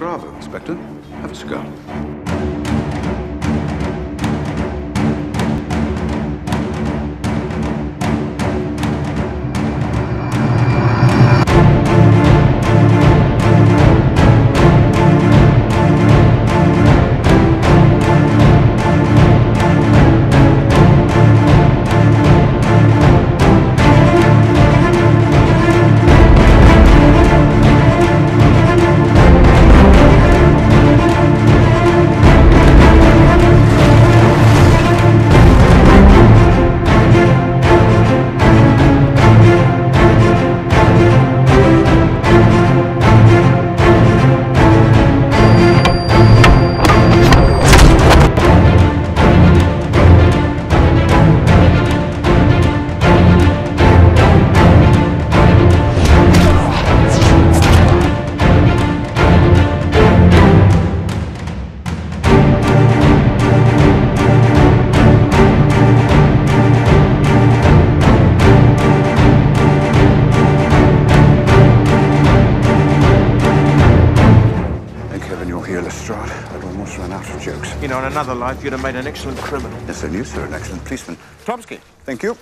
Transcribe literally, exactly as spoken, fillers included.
Bravo, Inspector. Have a cigar. Lestrade, I'd almost run out of jokes. You know, in another life, you'd have made an excellent criminal. Yes, and you, sir, an excellent policeman. Tomsky. Thank you.